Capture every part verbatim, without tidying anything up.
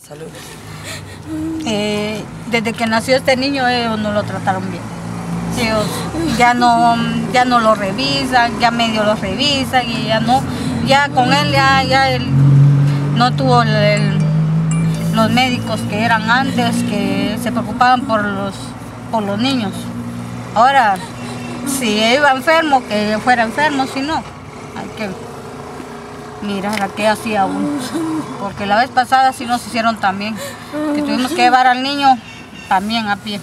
Salud. Eh, desde que nació este niño ellos no lo trataron bien. Ellos ya no, ya no lo revisan, ya medio lo revisan y ya no, ya con él ya, ya él no tuvo el, los médicos que eran antes, que se preocupaban por los, por los niños. Ahora, si iba enfermo, que fuera enfermo, si no, hay que mirar a qué hacía uno. Porque la vez pasada sí nos hicieron también, que tuvimos que llevar al niño también a pie.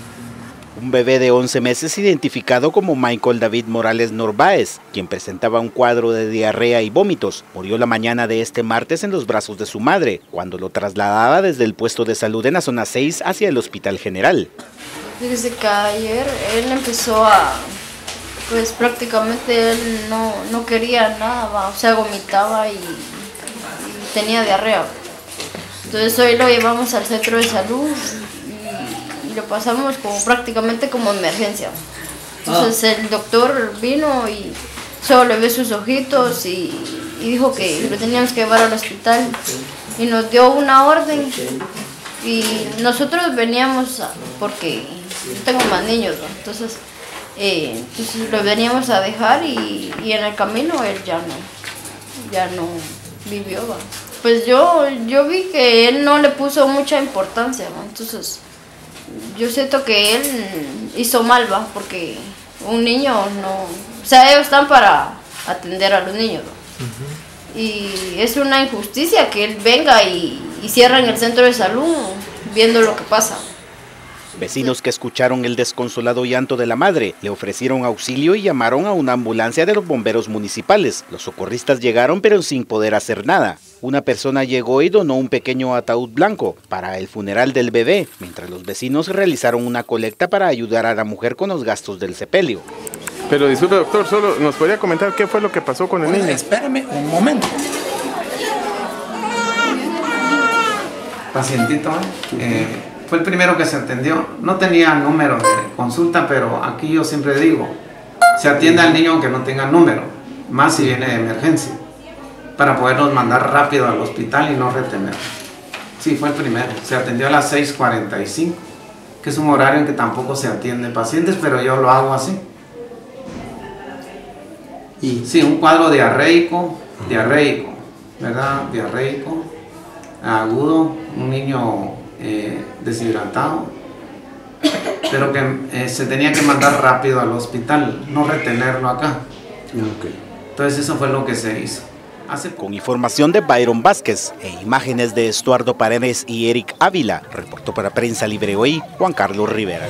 Un bebé de once meses identificado como Maycol David Morales Norvaes, quien presentaba un cuadro de diarrea y vómitos, murió la mañana de este martes en los brazos de su madre, cuando lo trasladaba desde el puesto de salud en la zona seis hacia el Hospital General. Desde que ayer él empezó a, pues prácticamente él no, no quería nada, o sea, vomitaba y, y tenía diarrea. Entonces hoy lo llevamos al centro de salud. Lo pasamos como prácticamente como emergencia. Entonces ah. el doctor vino y solo le ve sus ojitos y, y dijo que lo teníamos que llevar al hospital y nos dio una orden y nosotros veníamos a, porque yo tengo más niños, ¿no? entonces, eh, entonces lo veníamos a dejar y, y en el camino él ya no, ya no vivió. ¿Va? Pues yo, yo vi que él no le puso mucha importancia, ¿va? entonces yo siento que él hizo mal, ¿va? porque un niño no... O sea, ellos están para atender a los niños, ¿no? Uh-huh. Y es una injusticia que él venga y, y cierre en el centro de salud viendo lo que pasa. Vecinos que escucharon el desconsolado llanto de la madre le ofrecieron auxilio y llamaron a una ambulancia de los bomberos municipales. Los socorristas llegaron pero sin poder hacer nada. Una persona llegó y donó un pequeño ataúd blanco para el funeral del bebé, mientras los vecinos realizaron una colecta para ayudar a la mujer con los gastos del sepelio. Pero disculpe, doctor, solo nos podría comentar qué fue lo que pasó con el niño. Bueno, espérame un momento. Pacientito, eh... fue el primero que se atendió, no tenía número de consulta, pero aquí yo siempre digo, se atiende al niño aunque no tenga número, más si viene de emergencia, para poderlos mandar rápido al hospital y no retener. Sí, fue el primero, se atendió a las seis cuarenta y cinco, que es un horario en que tampoco se atiende pacientes, pero yo lo hago así. Y sí, un cuadro diarreico, diarreico, ¿verdad? Diarreico, agudo, un niño... Eh, deshidratado, pero que eh, se tenía que mandar rápido al hospital, no retenerlo acá. Okay. Entonces eso fue lo que se hizo. Hace... Con información de Byron Vázquez e imágenes de Estuardo Paredes y Eric Ávila, reportó para Prensa Libre hoy Juan Carlos Rivera.